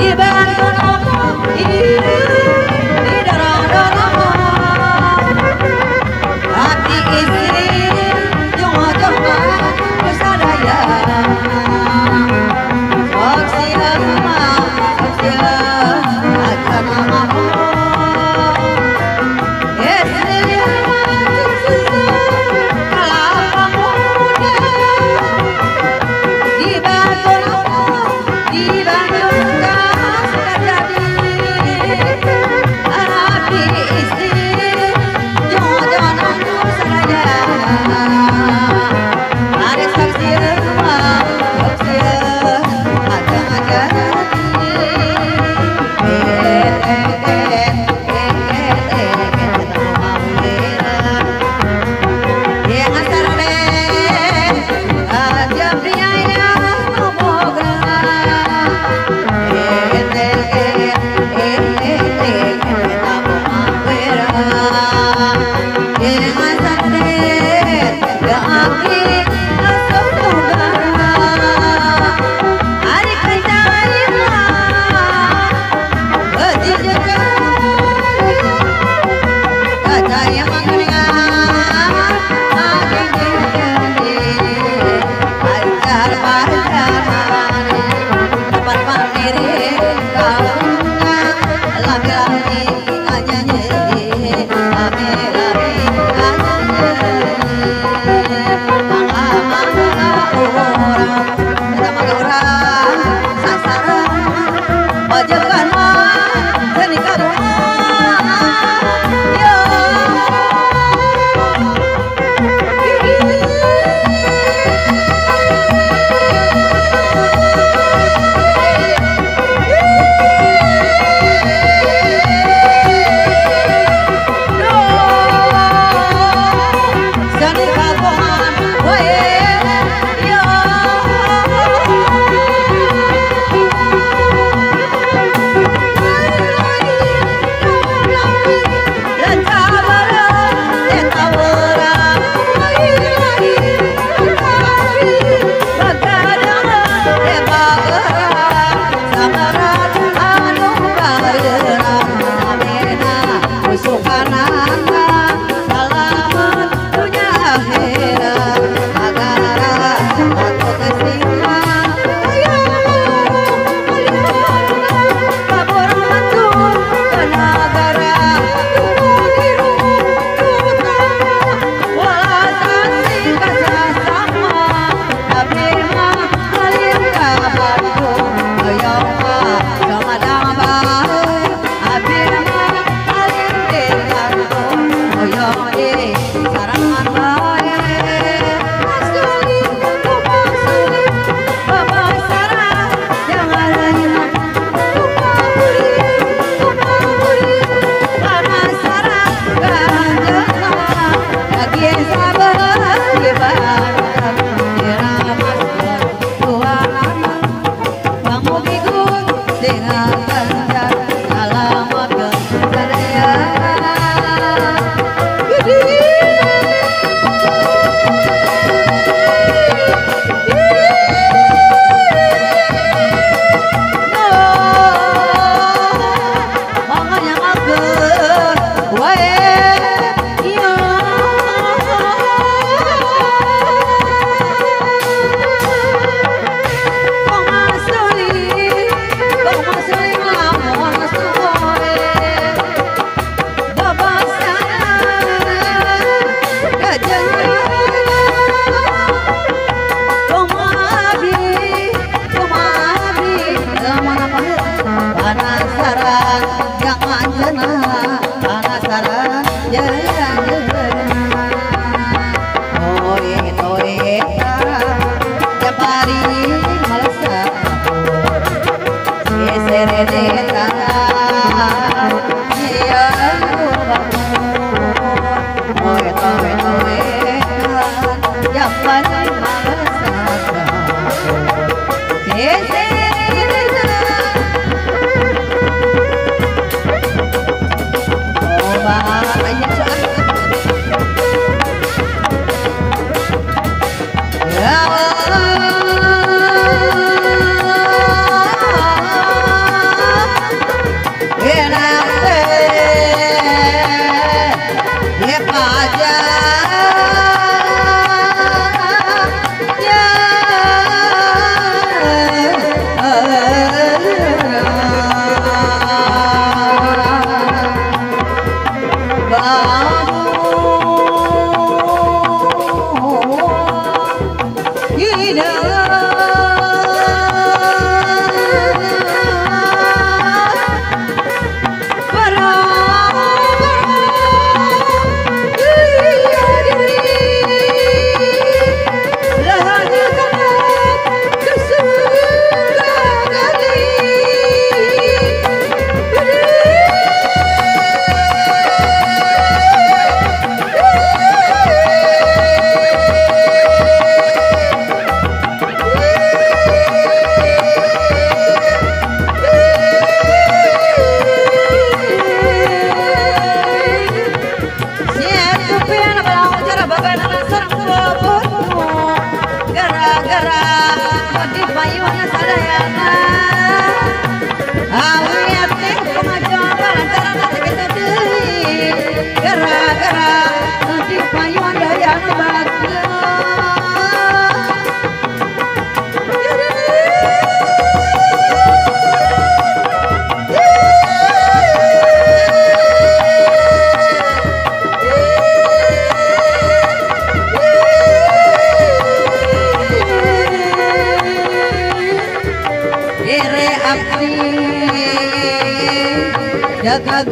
Di bandung aku ini darah Terima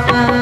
kasih.